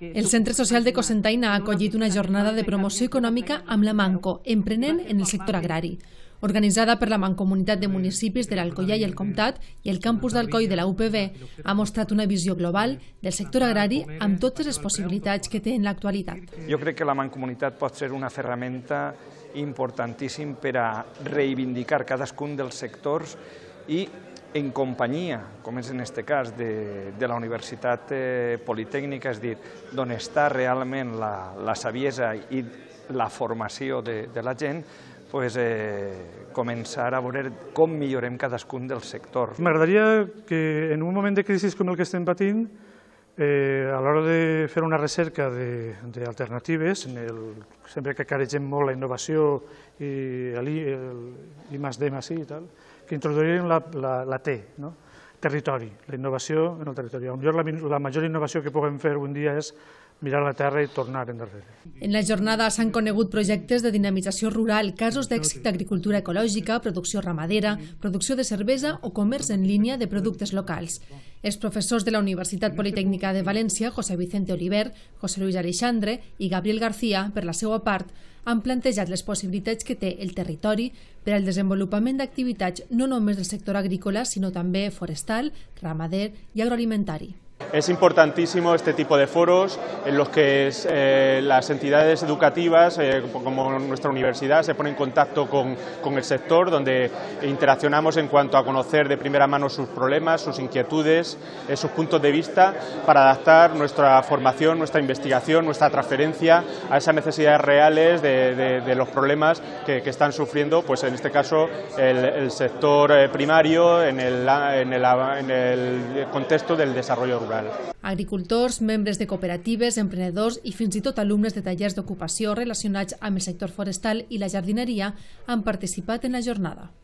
El Centre Social de Cocentaina ha acollit una jornada de promoció econòmica amb la Manco, emprenent en el sector agrari, organitzada per la Mancomunitat de Municipis de l'Alcoià i el Comtat i el Campus d'Alcoy de la UPB. Ha mostrat una visió global del sector agrari amb totes les possibilitats que té en l'actualitat. Jo crec que la Mancomunitat pot ser una ferramenta importantíssima per a reivindicar cadascun dels sectors i en companyia, com és en aquest cas, de la Universitat Politécnica, és a dir, d'on està realment la saviesa i la formació de la gent, començar a veure com millorem cadascun dels sectors. M'agradaria que en un moment de crisi com el que estem patint, a l'hora de fer una recerca d'alternatives, sempre que caregem molt la innovació i I+D+I i tal, que introduïm la T, territori, la innovació en el territori. La major innovació que puguem fer un dia és mirar la terra i tornar endarrere. En la jornada s'han conegut projectes de dinamització rural, casos d'èxit d'agricultura ecològica, producció ramadera, producció de cervesa o comerç en línia de productes locals. Els professors de la Universitat Politécnica de Valencia, José Vicente Oliver, José Luis Alexandre i Gabriel García, per la seva part, han plantejat les possibilitats que té el territori per al desenvolupament d'activitats no només del sector agrícola, sinó també forestal, ramader i agroalimentari. Es importantísimo este tipo de foros en los que las entidades educativas, como nuestra universidad, se ponen en contacto con el sector, donde interaccionamos en cuanto a conocer de primera mano sus problemas, sus inquietudes, sus puntos de vista, para adaptar nuestra formación, nuestra investigación, nuestra transferencia a esas necesidades reales de los problemas que están sufriendo, pues en este caso, el sector primario en el contexto del desarrollo rural. Agricultors, membres de cooperatives, emprenedors i fins i tot alumnes de tallers d'ocupació relacionats amb el sector forestal i la jardineria han participat en la jornada.